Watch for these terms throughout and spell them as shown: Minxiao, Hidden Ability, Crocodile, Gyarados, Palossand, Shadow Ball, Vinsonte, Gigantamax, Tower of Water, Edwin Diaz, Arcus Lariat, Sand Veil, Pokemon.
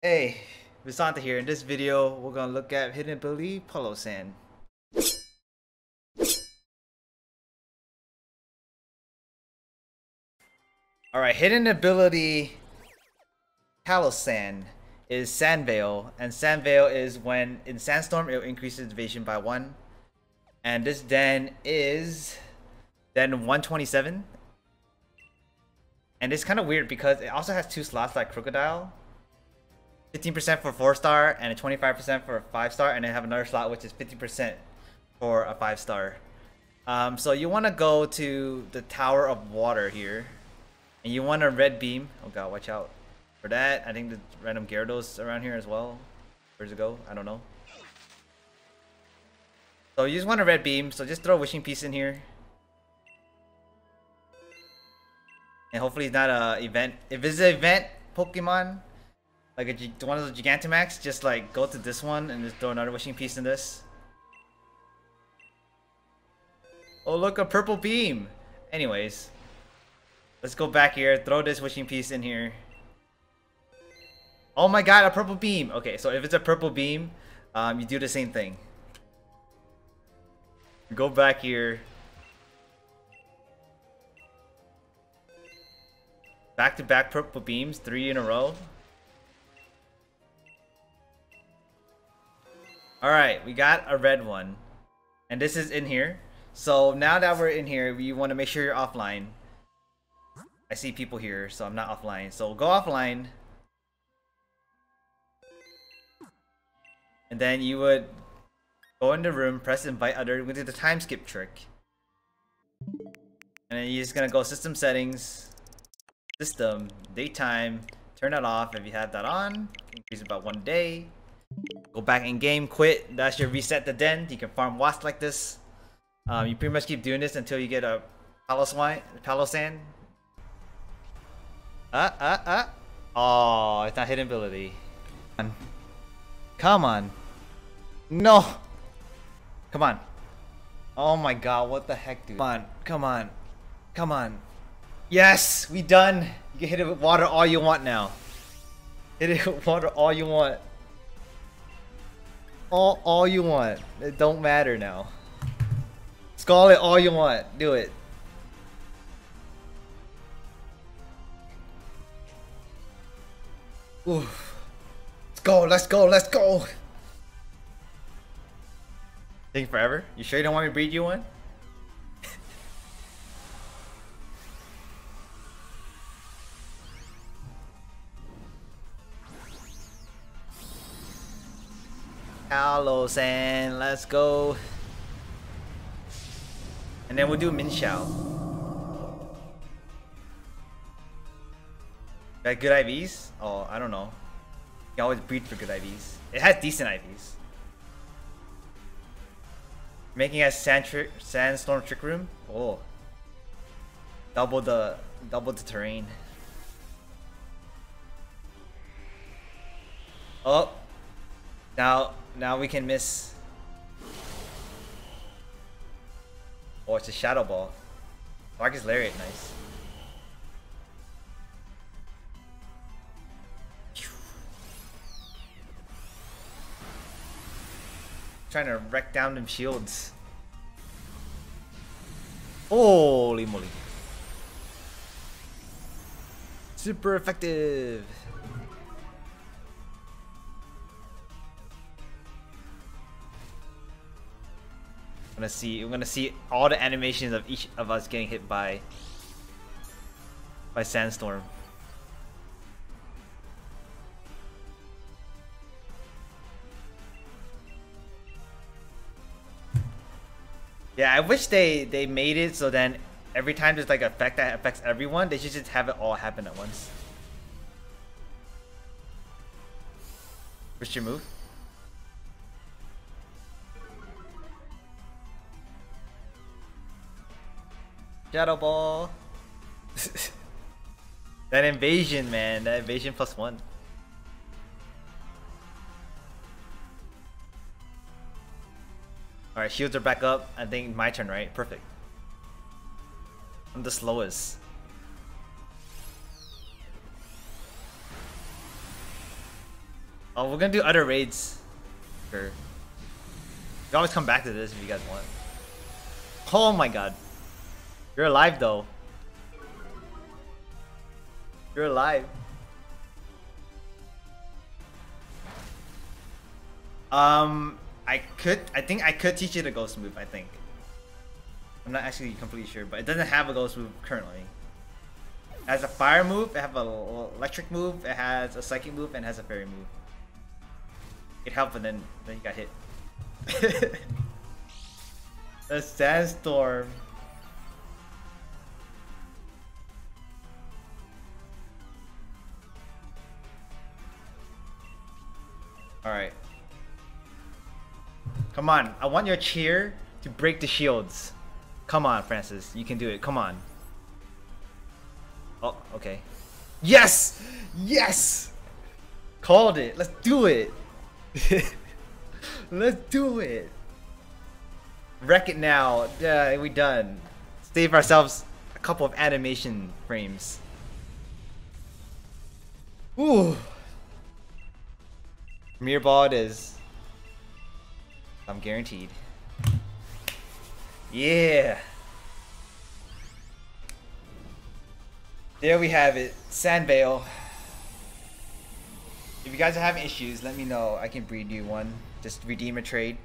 Hey, Vinsonte here. In this video, we're gonna look at Hidden Belief Palossand. Alright, hidden ability Palossand is Sand Veil, and Sand Veil is when in Sandstorm it will increase its evasion by 1. And this den is den 127. And it's kind of weird because it also has 2 slots like Crocodile. 15% for 4-star and 25% for a 5-star, and then have another slot which is 50% for a 5-star. So you want to go to the Tower of Water here. And you want a red beam. Oh god, watch out for that. I think the random Gyarados around here as well. Where's it go? I don't know. So you just want a red beam. So just throw a Wishing Piece in here. And hopefully it's not an event. If it's an event Pokemon, like one of the Gigantamax, just like go to this one and just throw another Wishing Piece in this. Oh look, a purple beam. Anyways. Let's go back here, throw this Wishing Piece in here. Oh my god, a purple beam! Okay, so if it's a purple beam, you do the same thing. Go back here. Back to back purple beams, 3 in a row. Alright, we got a red one. And this is in here. So now that we're in here, you want to make sure you're offline. I see people here, so I'm not offline. So go offline. And then you would go in the room, press invite other. We did the time skip trick. And then you're just gonna go system settings, system, daytime, turn that off if you have that on. Increase about 1 day. Go back in game, quit. That's your reset the den. You can farm wasps like this. You pretty much keep doing this until you get a Palossand. Oh, it's not hidden ability. Come on. No. Come on. Oh my god, what the heck, dude. Come on, come on. Come on. Yes, we done. You can hit it with water all you want now. Hit it with water all you want. All you want. It don't matter now. Scald it all you want. Do it. Oof. Let's go, let's go, let's go! Take forever? You sure you don't want me to breed you one? Palossand, let's go! And then we'll do Minxiao. Got good IVs? Oh, I don't know. You can always breed for good IVs. It has decent IVs. Making a sandstorm trick room? Oh. Double the terrain. Oh. Now we can miss. Oh, it's a Shadow Ball. Arcus Lariat, nice. Trying to wreck down them shields. Holy moly. Super effective. We're gonna see all the animations of each of us getting hit by Sandstorm. Yeah, I wish they made it so then every time there's like an effect that affects everyone, they should just have it all happen at once. What's your move? Shadow Ball. That invasion, man. That invasion +1. Alright, shields are back up. I think my turn, right? Perfect. I'm the slowest. Oh, we're gonna do other raids. Sure. You can always come back to this if you guys want. Oh my god. You're alive though. You're alive. I think I could teach it a ghost move, I think. I'm not actually completely sure, but it doesn't have a ghost move currently. It has a fire move, it has an electric move, it has a psychic move, and it has a fairy move. It helped, and then you got hit. The sandstorm. Alright. Come on, I want your cheer to break the shields. Come on, Francis, you can do it. Come on. Oh, okay. Yes! Yes! Called it. Let's do it. Let's do it. Wreck it now. Yeah, we done. Save ourselves a couple of animation frames. Ooh. Mirror ball it is. I'm guaranteed. Yeah. There we have it. Sand Veil. If you guys are having issues, let me know. I can breed you one. Just redeem a trade.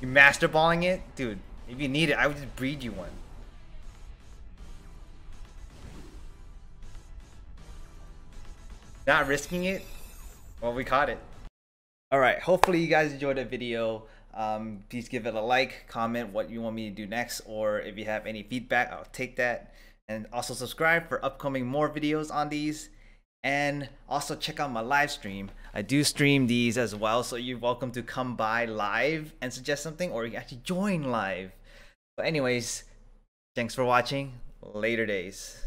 You master balling it? Dude, if you need it, I would just breed you one. Not risking it? Well, we caught it. Alright, hopefully you guys enjoyed the video. Please give it a like, comment what you want me to do next, or if you have any feedback, I'll take that. And also subscribe for upcoming more videos on these. And also check out my live stream. I do stream these as well, so you're welcome to come by live and suggest something, or you can actually join live. But anyways, thanks for watching. Later days.